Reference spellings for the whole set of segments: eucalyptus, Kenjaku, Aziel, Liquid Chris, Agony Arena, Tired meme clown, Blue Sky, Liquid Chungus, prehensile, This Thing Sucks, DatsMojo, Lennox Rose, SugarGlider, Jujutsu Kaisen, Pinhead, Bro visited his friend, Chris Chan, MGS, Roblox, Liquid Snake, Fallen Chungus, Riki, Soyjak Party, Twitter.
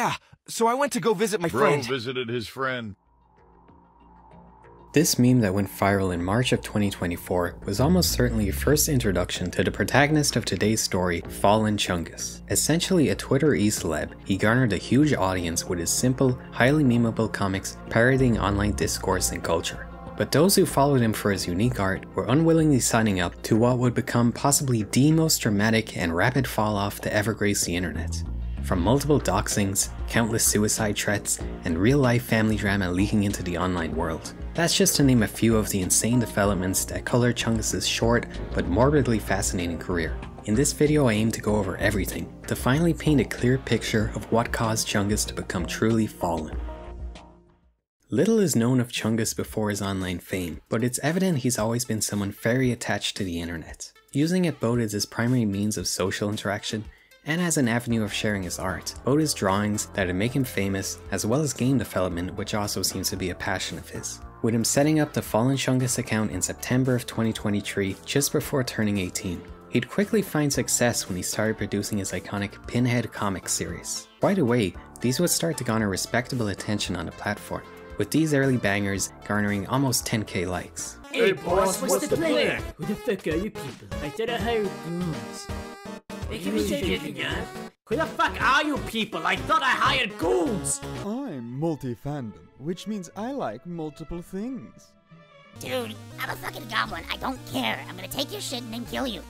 Yeah, so I went to go visit my friend. Bro visited his friend. This meme that went viral in March of 2024 was almost certainly a first introduction to the protagonist of today's story, Fallen Chungus. Essentially a Twitter celeb, he garnered a huge audience with his simple, highly memeable comics parodying online discourse and culture. But those who followed him for his unique art were unwillingly signing up to what would become possibly the most dramatic and rapid fall-off to ever grace the internet. From multiple doxings, countless suicide threats, and real-life family drama leaking into the online world. That's just to name a few of the insane developments that color Chungus's short but morbidly fascinating career. In this video I aim to go over everything, to finally paint a clear picture of what caused Chungus to become truly fallen. Little is known of Chungus before his online fame, but it's evident he's always been someone very attached to the internet, using it both as his primary means of social interaction and as an avenue of sharing his art, both his drawings that'd make him famous as well as game development, which also seems to be a passion of his. With him setting up the Fallen Chungus account in September of 2023, just before turning 18. He'd quickly find success when he started producing his iconic Pinhead comic series. Right away, these would start to garner respectable attention on the platform, with these early bangers garnering almost 10k likes. Hey boss, what's the plan? Who the fuck are you people? I thought I hired goons. Hey, can we take it again? Who the fuck are you people? I thought I hired goons! I'm multi-fandom, which means I like multiple things. Dude, I'm a fucking goblin, I don't care. I'm gonna take your shit and then kill you.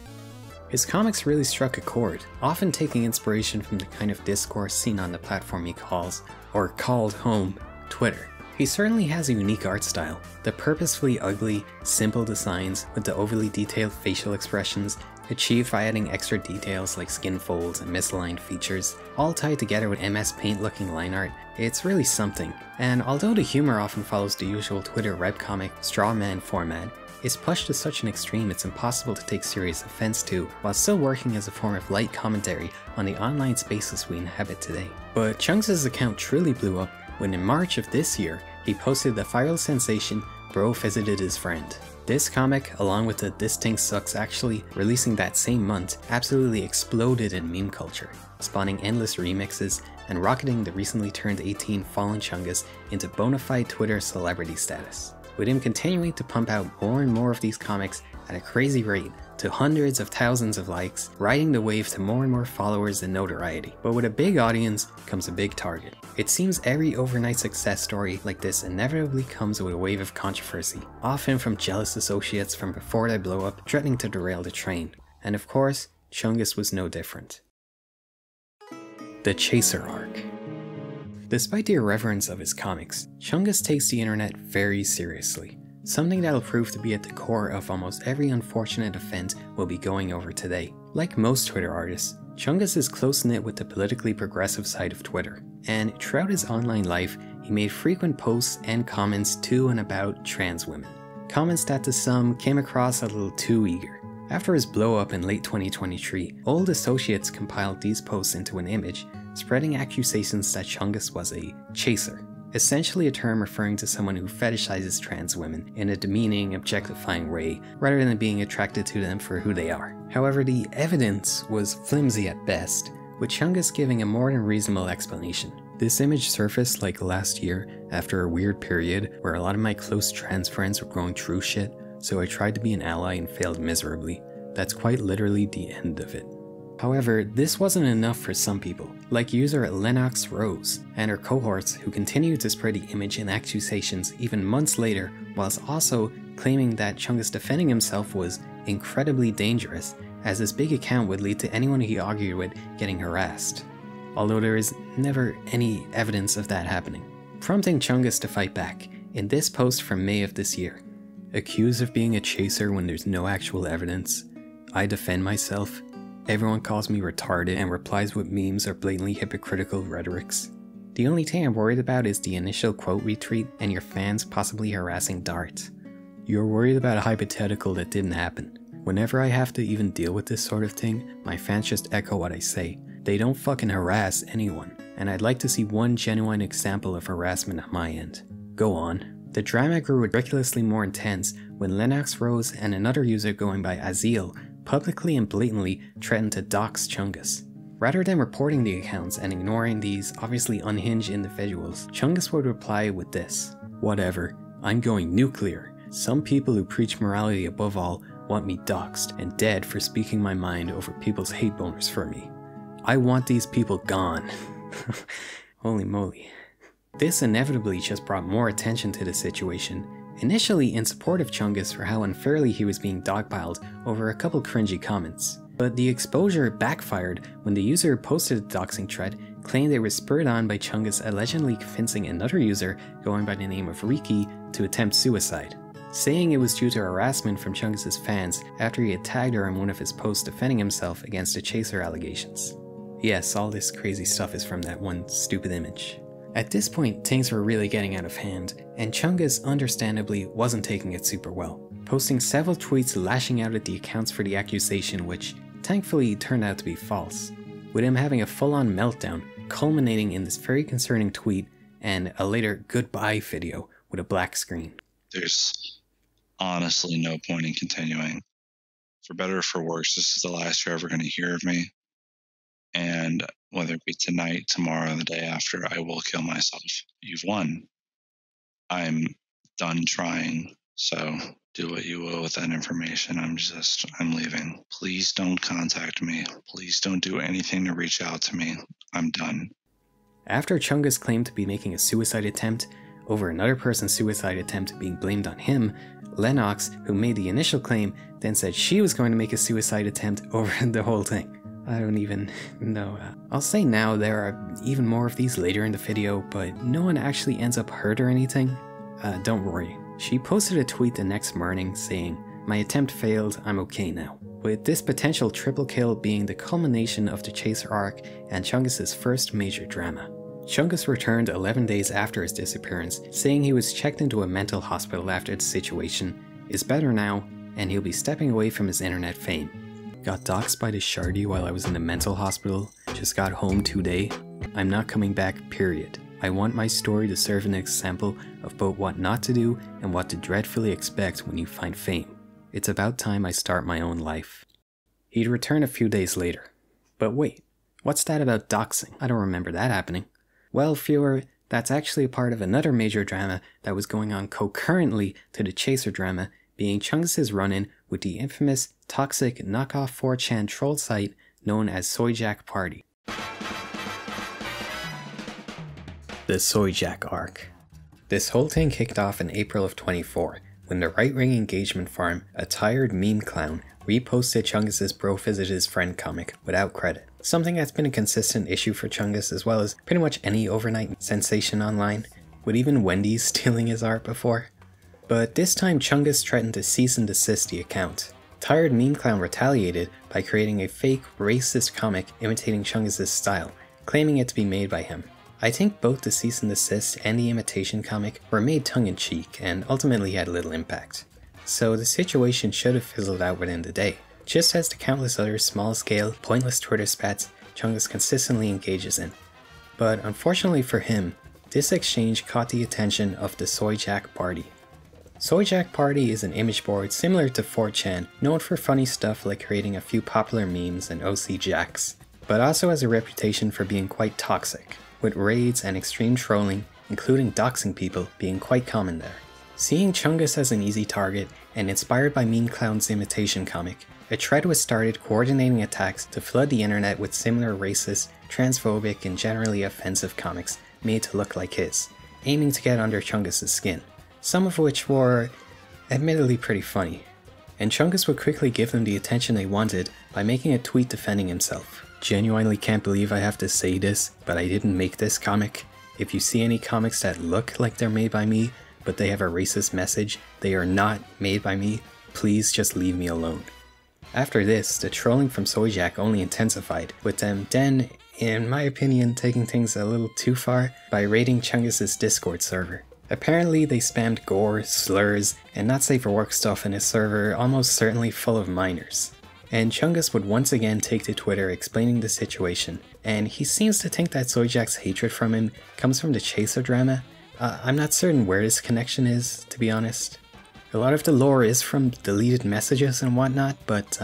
His comics really struck a chord, often taking inspiration from the kind of discourse seen on the platform he calls, or called home, Twitter. He certainly has a unique art style, the purposefully ugly, simple designs with the overly detailed facial expressions achieved by adding extra details like skin folds and misaligned features, all tied together with MS Paint looking line art. It's really something, and although the humor often follows the usual Twitter webcomic straw man format, it's pushed to such an extreme it's impossible to take serious offense to, while still working as a form of light commentary on the online spaces we inhabit today. But Chungus' account truly blew up when in March of this year, he posted the viral sensation, Bro visited his friend. This comic, along with the This Thing Sucks actually, releasing that same month, absolutely exploded in meme culture, spawning endless remixes and rocketing the recently turned 18 Fallen Chungus into bona fide Twitter celebrity status, with him continuing to pump out more and more of these comics at a crazy rate, to hundreds of thousands of likes, riding the wave to more and more followers and notoriety. But with a big audience comes a big target. It seems every overnight success story like this inevitably comes with a wave of controversy, often from jealous associates from before they blow up, threatening to derail the train. And of course, Chungus was no different. The Chaser Arc. Despite the irreverence of his comics, Chungus takes the internet very seriously. Something that'll prove to be at the core of almost every unfortunate event we'll be going over today. Like most Twitter artists, Chungus is close-knit with the politically progressive side of Twitter, and throughout his online life, he made frequent posts and comments to and about trans women. Comments that to some came across a little too eager. After his blow-up in late 2023, old associates compiled these posts into an image, spreading accusations that Chungus was a chaser. Essentially a term referring to someone who fetishizes trans women in a demeaning, objectifying way, rather than being attracted to them for who they are. However, the evidence was flimsy at best, with Chungus giving a more than reasonable explanation. This image surfaced like last year after a weird period where a lot of my close trans friends were going through shit, so I tried to be an ally and failed miserably. That's quite literally the end of it. However, this wasn't enough for some people, like user Lennox Rose and her cohorts who continued to spread the image and accusations even months later, whilst also claiming that Chungus defending himself was incredibly dangerous, as his big account would lead to anyone he argued with getting harassed, although there is never any evidence of that happening. Prompting Chungus to fight back in this post from May of this year. Accused of being a chaser when there's no actual evidence, I defend myself. Everyone calls me retarded and replies with memes or blatantly hypocritical rhetorics. The only thing I'm worried about is the initial quote retweet and your fans possibly harassing Dart. You're worried about a hypothetical that didn't happen. Whenever I have to even deal with this sort of thing, my fans just echo what I say. They don't fucking harass anyone, and I'd like to see one genuine example of harassment on my end. Go on. The drama grew ridiculously more intense when Lennox Rose and another user going by Aziel publicly and blatantly threatened to dox Chungus. Rather than reporting the accounts and ignoring these obviously unhinged individuals, Chungus would reply with this: "Whatever, I'm going nuclear. Some people who preach morality above all want me doxxed and dead for speaking my mind over people's hate boners for me. I want these people gone." Holy moly. This inevitably just brought more attention to the situation, initially in support of Chungus for how unfairly he was being dogpiled over a couple cringy comments. But the exposure backfired when the user who posted the doxing thread claimed it was spurred on by Chungus allegedly convincing another user going by the name of Riki to attempt suicide, saying it was due to harassment from Chungus's fans after he had tagged her in one of his posts defending himself against the chaser allegations. Yes, all this crazy stuff is from that one stupid image. At this point, things were really getting out of hand, and Chungus understandably wasn't taking it super well, posting several tweets lashing out at the accounts for the accusation, which thankfully turned out to be false, with him having a full-on meltdown culminating in this very concerning tweet and a later goodbye video with a black screen. There's honestly no point in continuing. For better or for worse, this is the last you're ever going to hear of me. And whether it be tonight, tomorrow, the day after, I will kill myself. You've won. I'm done trying. So do what you will with that information. I'm leaving. Please don't contact me. Please don't do anything to reach out to me. I'm done. After Chungus claimed to be making a suicide attempt over another person's suicide attempt being blamed on him, Lennox, who made the initial claim, then said she was going to make a suicide attempt over the whole thing. I don't even know. I'll say now there are even more of these later in the video, but no one actually ends up hurt or anything. Don't worry. She posted a tweet the next morning saying, "My attempt failed, I'm okay now." With this potential triple kill being the culmination of the chaser arc and Chungus's first major drama. Chungus returned 11 days after his disappearance, saying he was checked into a mental hospital after the situation, is better now, and he'll be stepping away from his internet fame. Got doxxed by this shardy while I was in the mental hospital, just got home today. I'm not coming back, period. I want my story to serve an example of both what not to do and what to dreadfully expect when you find fame. It's about time I start my own life. He'd return a few days later. But wait, what's that about doxing? I don't remember that happening. Well, viewer, that's actually a part of another major drama that was going on concurrently to the chaser drama, being Chungus's run-in with the infamous toxic knockoff 4chan troll site known as Soyjak Party. The Soyjak arc. This whole thing kicked off in April of 24, when the right-wing engagement farm, a Tired Meme Clown, reposted Chungus's Bro Visited His Friend comic without credit, something that's been a consistent issue for Chungus as well as pretty much any overnight sensation online, with even Wendy's stealing his art before. But this time Chungus threatened to cease and desist the account. Tired Meme Clown retaliated by creating a fake, racist comic imitating Chungus's style, claiming it to be made by him. I think both the cease and desist and the imitation comic were made tongue-in-cheek and ultimately had little impact. So the situation should have fizzled out within the day, just as the countless other small-scale, pointless Twitter spats Chungus consistently engages in. But unfortunately for him, this exchange caught the attention of the Soyjak Party. Soyjak Party is an image board similar to 4chan, known for funny stuff like creating a few popular memes and OC jacks, but also has a reputation for being quite toxic, with raids and extreme trolling, including doxing people, being quite common there. Seeing Chungus as an easy target and inspired by Meme Clown's imitation comic, a thread was started coordinating attacks to flood the internet with similar racist, transphobic, and generally offensive comics made to look like his, aiming to get under Chungus's skin. Some of which were admittedly pretty funny, and Chungus would quickly give them the attention they wanted by making a tweet defending himself. "Genuinely can't believe I have to say this, but I didn't make this comic. If you see any comics that look like they're made by me, but they have a racist message, they are not made by me. Please just leave me alone." After this, the trolling from Soyjak only intensified, with them then, in my opinion, taking things a little too far by raiding Chungus's Discord server. Apparently they spammed gore, slurs, and not safe for work stuff in his server, almost certainly full of minors. And Chungus would once again take to Twitter explaining the situation, and he seems to think that Soyjak's hatred from him comes from the chaser drama. I'm not certain where this connection is, to be honest. A lot of the lore is from deleted messages and whatnot, but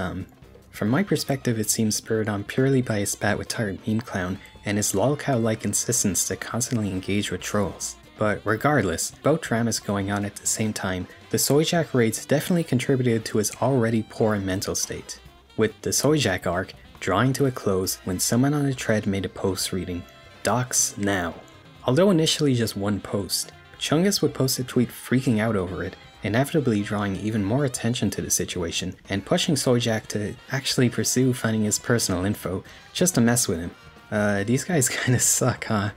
From my perspective, it seems spurred on purely by his spat with Tired Meme Clown and his lolcow-like insistence to constantly engage with trolls. But regardless, both dramas going on at the same time, the Soyjak raids definitely contributed to his already poor mental state. With the Soyjak arc drawing to a close when someone on a thread made a post reading, "Docs now." Although initially just one post, Chungus would post a tweet freaking out over it, inevitably drawing even more attention to the situation and pushing Soyjak to actually pursue finding his personal info just to mess with him. These guys kinda suck, huh?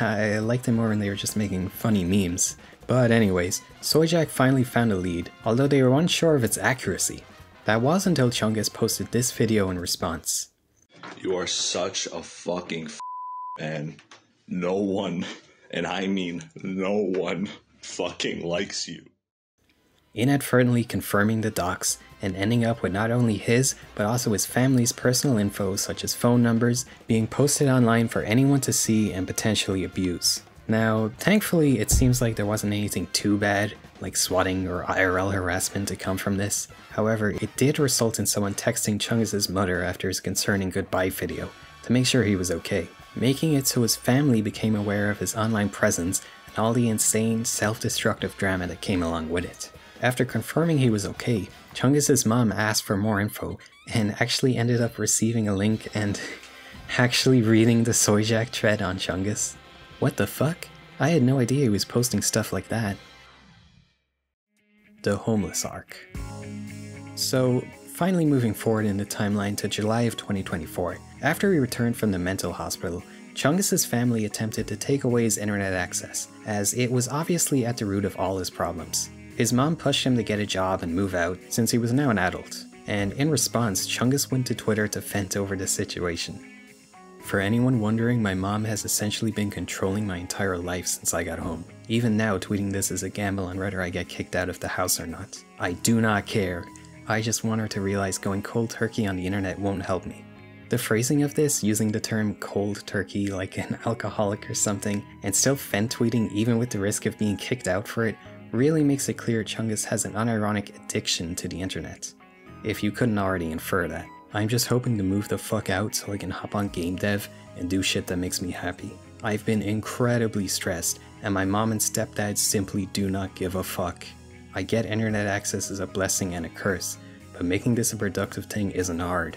I liked it more when they were just making funny memes. But anyways, Soyjak finally found a lead, although they were unsure of its accuracy. That was until Chungus posted this video in response. "You are such a fucking man. No one, and I mean no one, fucking likes you." Inadvertently confirming the docs and ending up with not only his but also his family's personal info such as phone numbers being posted online for anyone to see and potentially abuse. Now, thankfully it seems like there wasn't anything too bad, like swatting or IRL harassment to come from this. However, it did result in someone texting Chungus's mother after his concerning goodbye video to make sure he was okay, making it so his family became aware of his online presence and all the insane self-destructive drama that came along with it. After confirming he was okay, Chungus's mom asked for more info and actually ended up receiving a link and actually reading the Soyjak thread on Chungus. What the fuck? I had no idea he was posting stuff like that. The homeless arc. So, finally moving forward in the timeline to July of 2024, after he returned from the mental hospital, Chungus's family attempted to take away his internet access, as it was obviously at the root of all his problems. His mom pushed him to get a job and move out since he was now an adult, and in response, Chungus went to Twitter to vent over the situation. "For anyone wondering, my mom has essentially been controlling my entire life since I got home. Even now, tweeting this is a gamble on whether I get kicked out of the house or not. I do not care. I just want her to realize going cold turkey on the internet won't help me." The phrasing of this, using the term cold turkey like an alcoholic or something, and still vent tweeting even with the risk of being kicked out for it, really makes it clear Chungus has an unironic addiction to the internet, if you couldn't already infer that. "I'm just hoping to move the fuck out so I can hop on game dev and do shit that makes me happy. I've been incredibly stressed and my mom and stepdad simply do not give a fuck. I get internet access is a blessing and a curse, but making this a productive thing isn't hard."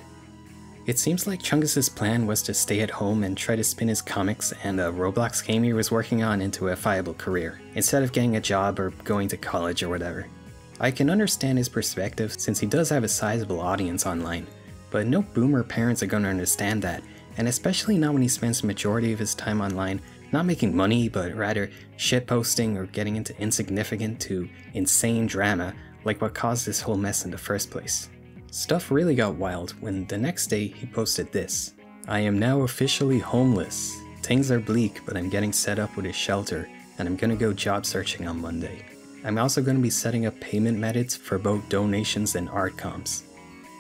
It seems like Chungus's plan was to stay at home and try to spin his comics and a Roblox game he was working on into a viable career, instead of getting a job or going to college or whatever. I can understand his perspective since he does have a sizable audience online, but no boomer parents are going to understand that, and especially not when he spends the majority of his time online not making money but rather shitposting or getting into insignificant to insane drama like what caused this whole mess in the first place. Stuff really got wild when the next day he posted this. "I am now officially homeless. Things are bleak, but I'm getting set up with a shelter and I'm gonna go job searching on Monday. I'm also gonna be setting up payment methods for both donations and art comps."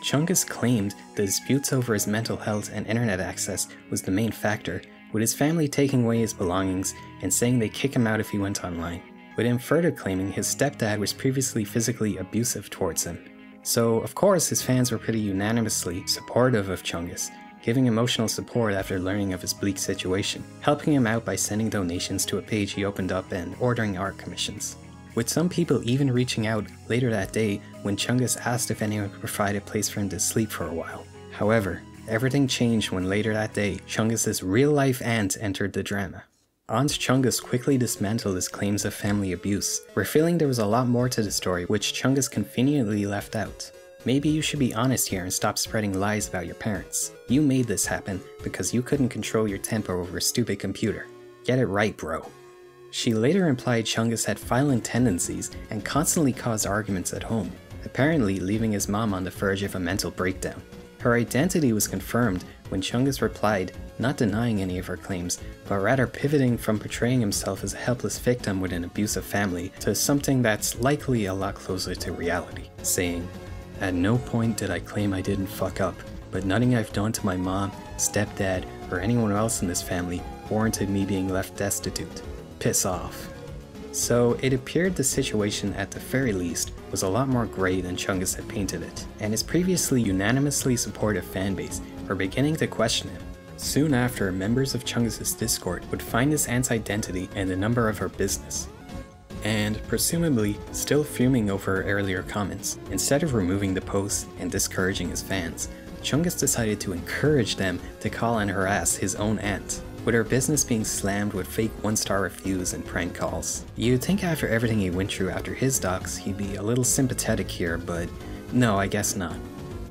Chungus claimed the disputes over his mental health and internet access was the main factor, with his family taking away his belongings and saying they'd kick him out if he went online, with him further claiming his stepdad was previously physically abusive towards him. So, of course, his fans were pretty unanimously supportive of Chungus, giving emotional support after learning of his bleak situation, helping him out by sending donations to a page he opened up and ordering art commissions, with some people even reaching out later that day when Chungus asked if anyone could provide a place for him to sleep for a while. However, everything changed when later that day, Chungus's real-life aunt entered the drama. Aunt Chungus quickly dismantled his claims of family abuse, revealing there was a lot more to the story which Chungus conveniently left out. Maybe you should be honest here and stop spreading lies about your parents. You made this happen because you couldn't control your temper over a stupid computer. Get it right, bro. She later implied Chungus had violent tendencies and constantly caused arguments at home, apparently leaving his mom on the verge of a mental breakdown. Her identity was confirmed when Chungus replied, not denying any of her claims, but rather pivoting from portraying himself as a helpless victim with an abusive family to something that's likely a lot closer to reality, saying, "At no point did I claim I didn't fuck up, but nothing I've done to my mom, stepdad, or anyone else in this family warranted me being left destitute. Piss off." So it appeared the situation, at the very least, was a lot more grey than Chungus had painted it, and his previously unanimously supportive fanbase were beginning to question him. Soon after, members of Chungus's Discord would find his aunt's identity and the number of her business. And, presumably, still fuming over her earlier comments, instead of removing the post and discouraging his fans, Chungus decided to encourage them to call and harass his own aunt, with her business being slammed with fake one-star reviews and prank calls. You'd think after everything he went through after his docs, he'd be a little sympathetic here, but no, I guess not.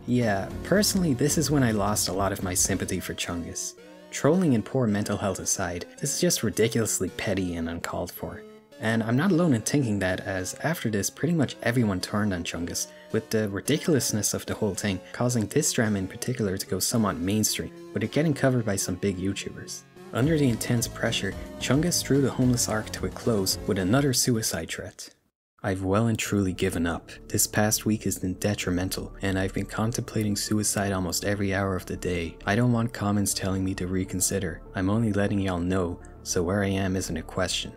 Yeah, personally, this is when I lost a lot of my sympathy for Chungus. Trolling and poor mental health aside, this is just ridiculously petty and uncalled for. And I'm not alone in thinking that, as after this, pretty much everyone turned on Chungus, with the ridiculousness of the whole thing causing this drama in particular to go somewhat mainstream, with it getting covered by some big YouTubers. Under the intense pressure, Chungus drew the homeless arc to a close with another suicide threat. I've well and truly given up. This past week has been detrimental, and I've been contemplating suicide almost every hour of the day. I don't want comments telling me to reconsider. I'm only letting y'all know, so where I am isn't a question.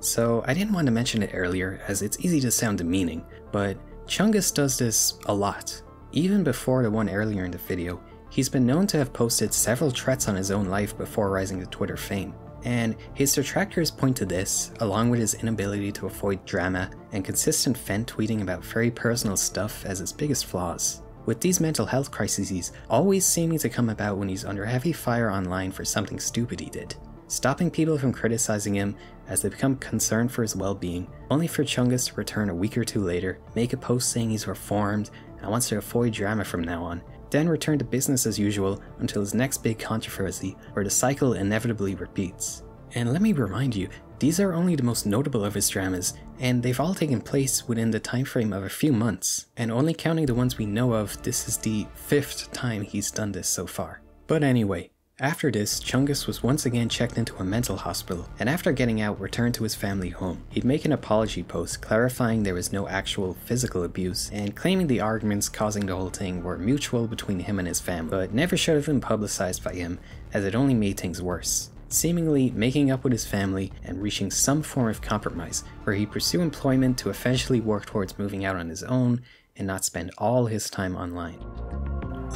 So I didn't want to mention it earlier, as it's easy to sound demeaning, but Chungus does this a lot. Even before the one earlier in the video, he's been known to have posted several threats on his own life before rising to Twitter fame, and his detractors point to this, along with his inability to avoid drama and consistent fan tweeting about very personal stuff, as his biggest flaws, with these mental health crises always seeming to come about when he's under heavy fire online for something stupid he did. Stopping people from criticizing him as they become concerned for his well-being, only for Chungus to return a week or two later, make a post saying he's reformed and wants to avoid drama from now on, then return to business as usual until his next big controversy, where the cycle inevitably repeats. And let me remind you, these are only the most notable of his dramas, and they've all taken place within the time frame of a few months, and only counting the ones we know of, this is the 5th time he's done this so far. But anyway, after this, Chungus was once again checked into a mental hospital, and after getting out, returned to his family home. He'd make an apology post clarifying there was no actual physical abuse, and claiming the arguments causing the whole thing were mutual between him and his family, but never should have been publicized by him, as it only made things worse. Seemingly making up with his family and reaching some form of compromise, where he'd pursue employment to eventually work towards moving out on his own, and not spend all his time online.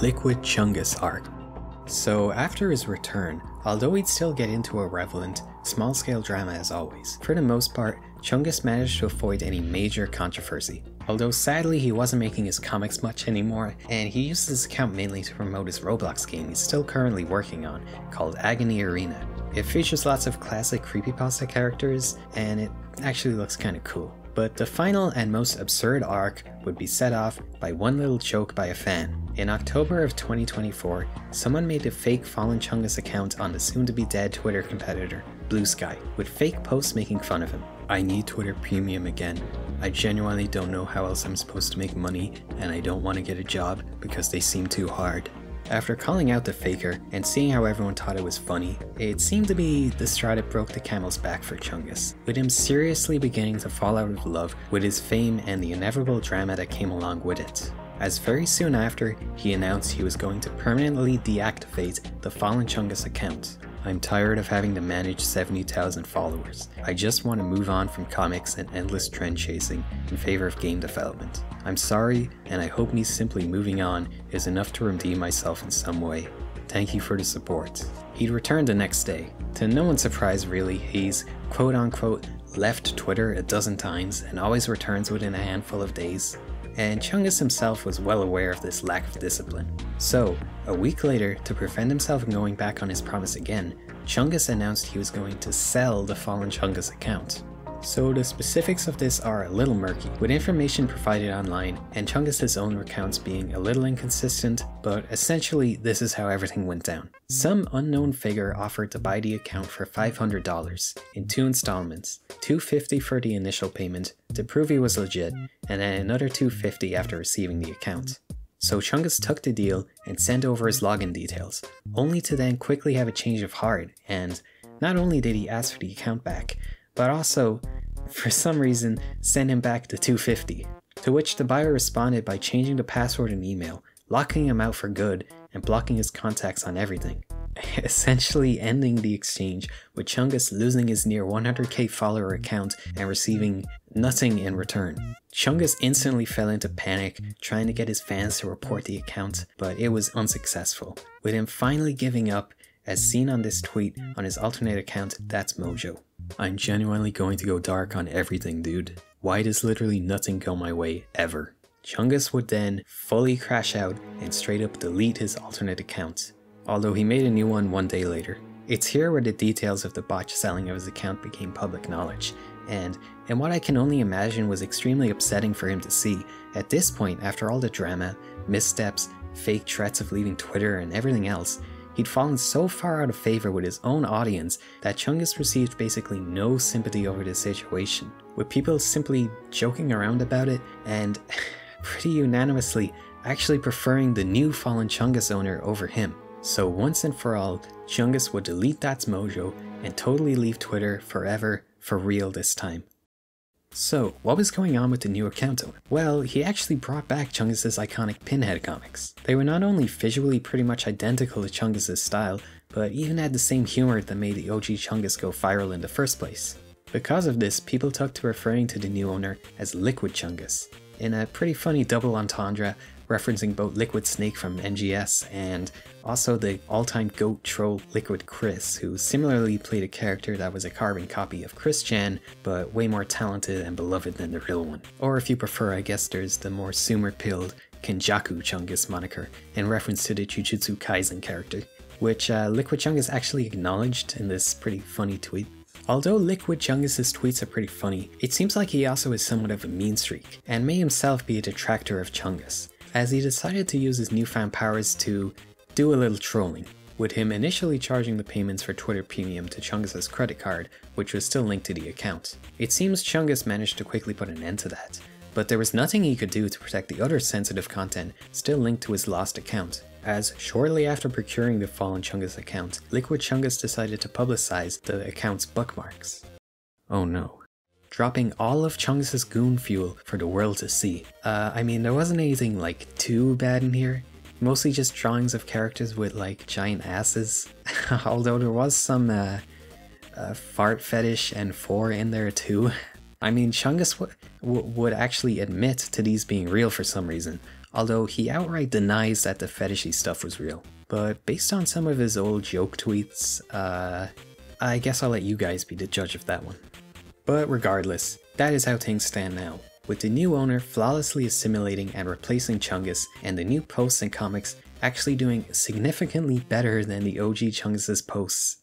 Liquid Chungus arc. So after his return, although he'd still get into a relevant, small-scale drama as always, for the most part, Chungus managed to avoid any major controversy. Although sadly he wasn't making his comics much anymore, and he used his account mainly to promote his Roblox game he's still currently working on, called Agony Arena. It features lots of classic creepypasta characters, and it actually looks kinda cool. But the final and most absurd arc would be set off by one little joke by a fan. In October of 2024, someone made a fake Fallen Chungus account on the soon-to-be-dead Twitter competitor, Blue Sky, with fake posts making fun of him. I need Twitter Premium again. I genuinely don't know how else I'm supposed to make money, and I don't want to get a job because they seem too hard. After calling out the faker and seeing how everyone thought it was funny, it seemed to be the straw that broke the camel's back for Chungus, with him seriously beginning to fall out of love with his fame and the inevitable drama that came along with it, as very soon after, he announced he was going to permanently deactivate the Fallen Chungus account. I'm tired of having to manage 70,000 followers. I just want to move on from comics and endless trend chasing in favor of game development. I'm sorry, and I hope me simply moving on is enough to redeem myself in some way. Thank you for the support. He'd returned the next day. To no one's surprise really, he's quote-unquote left Twitter a dozen times and always returns within a handful of days. And Chungus himself was well aware of this lack of discipline. So, a week later, to prevent himself from going back on his promise again, Chungus announced he was going to sell the Fallen Chungus account. So the specifics of this are a little murky, with information provided online and Chungus's own accounts being a little inconsistent, but essentially this is how everything went down. Some unknown figure offered to buy the account for $500 in 2 installments, $250 for the initial payment to prove he was legit, and then another $250 after receiving the account. So Chungus took the deal and sent over his login details, only to then quickly have a change of heart, and not only did he ask for the account back, but also, for some reason, send him back the $250, to which the buyer responded by changing the password and email, locking him out for good, and blocking his contacts on everything, essentially ending the exchange with Chungus losing his near 100k follower account and receiving Nothing in return. Chungus instantly fell into panic, trying to get his fans to report the account, but it was unsuccessful, with him finally giving up, as seen on this tweet on his alternate account, DatsMojo. I'm genuinely going to go dark on everything, dude. Why does literally nothing go my way, ever? Chungus would then fully crash out and straight up delete his alternate account, although he made a new one day later. It's here where the details of the botched selling of his account became public knowledge, and in what I can only imagine was extremely upsetting for him to see. At this point, after all the drama, missteps, fake threats of leaving Twitter and everything else, he'd fallen so far out of favor with his own audience that Chungus received basically no sympathy over the situation, with people simply joking around about it and pretty unanimously actually preferring the new Fallen Chungus owner over him. So once and for all, Chungus would delete DatsMojo and totally leave Twitter forever, for real this time. So, what was going on with the new account owner? Well, he actually brought back Chungus's iconic Pinhead comics. They were not only visually pretty much identical to Chungus's style, but even had the same humor that made the OG Chungus go viral in the first place. Because of this, people took to referring to the new owner as Liquid Chungus, in a pretty funny double entendre referencing both Liquid Snake from MGS and also the all-time GOAT troll Liquid Chris, who similarly played a character that was a carbon copy of Chris Chan, but way more talented and beloved than the real one. Or if you prefer, I guess there's the more summer-pilled Kenjaku Chungus moniker in reference to the Jujutsu Kaisen character, which Liquid Chungus actually acknowledged in this pretty funny tweet. Although Liquid Chungus's tweets are pretty funny, it seems like he also is somewhat of a mean streak, and may himself be a detractor of Chungus, as he decided to use his newfound powers to do a little trolling, with him initially charging the payments for Twitter Premium to Chungus's credit card, which was still linked to the account. It seems Chungus managed to quickly put an end to that, but there was nothing he could do to protect the other sensitive content still linked to his lost account, as shortly after procuring the Fallen Chungus account, Liquid Chungus decided to publicize the account's bookmarks. Oh no. Dropping all of Chungus's goon fuel for the world to see. I mean, there wasn't anything like too bad in here, mostly just drawings of characters with like giant asses, although there was some fart fetish and fore in there too. I mean, Chungus would actually admit to these being real for some reason, although he outright denies that the fetishy stuff was real. But based on some of his old joke tweets, I guess I'll let you guys be the judge of that one. But regardless, that is how things stand now, with the new owner flawlessly assimilating and replacing Chungus, and the new posts and comics actually doing significantly better than the OG Chungus's posts.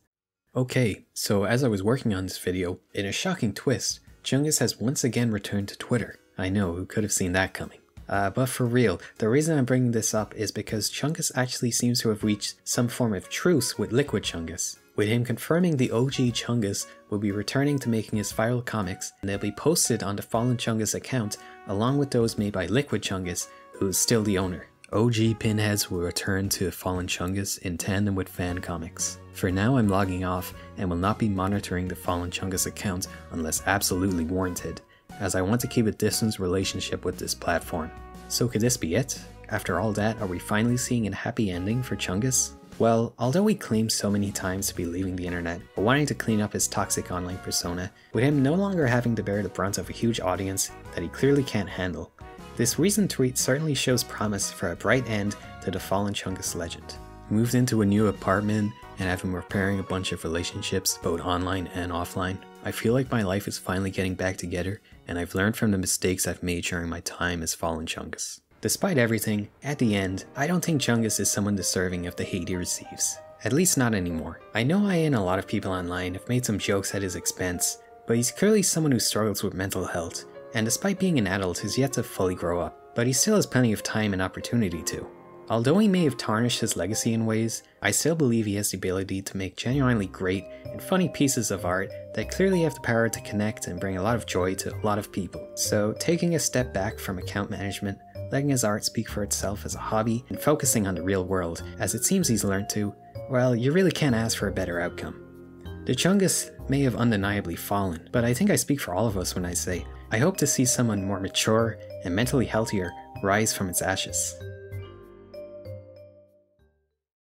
Okay, so as I was working on this video, in a shocking twist, Chungus has once again returned to Twitter. I know, who could have seen that coming? But for real, the reason I'm bringing this up is because Chungus actually seems to have reached some form of truce with Liquid Chungus, with him confirming the OG Chungus will be returning to making his viral comics, and they'll be posted on the Fallen Chungus account along with those made by Liquid Chungus, who is still the owner. OG Pinheads will return to Fallen Chungus in tandem with fan comics. For now, I'm logging off and will not be monitoring the Fallen Chungus account unless absolutely warranted, as I want to keep a distant relationship with this platform. So could this be it? After all that, are we finally seeing a happy ending for Chungus? Well, although he claimed so many times to be leaving the internet, but wanting to clean up his toxic online persona, with him no longer having to bear the brunt of a huge audience that he clearly can't handle, this recent tweet certainly shows promise for a bright end to the Fallen Chungus legend. He moved into a new apartment and have him repairing a bunch of relationships, both online and offline. I feel like my life is finally getting back together, and I've learned from the mistakes I've made during my time as Fallen Chungus. Despite everything, at the end, I don't think Chungus is someone deserving of the hate he receives. At least not anymore. I know I and a lot of people online have made some jokes at his expense, but he's clearly someone who struggles with mental health, and despite being an adult, he's yet to fully grow up, but he still has plenty of time and opportunity to. Although he may have tarnished his legacy in ways, I still believe he has the ability to make genuinely great and funny pieces of art that clearly have the power to connect and bring a lot of joy to a lot of people. So taking a step back from account management, letting his art speak for itself as a hobby, and focusing on the real world, as it seems he's learned to, well, you really can't ask for a better outcome. The Chungus may have undeniably fallen, but I think I speak for all of us when I say, I hope to see someone more mature and mentally healthier rise from its ashes.